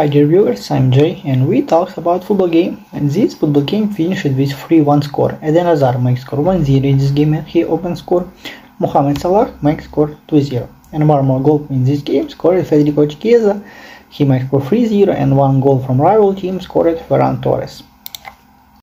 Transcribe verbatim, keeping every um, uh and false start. Hi dear viewers, I'm Jay and we talked about football game, and this football game finished with three one score. Eden Hazard makes score one zero in this game and he opens score. Mohamed Salah makes score two zero. And one more goal in this game scored Federico Chiesa, he makes score three zero, and one goal from rival team scored Ferran Torres.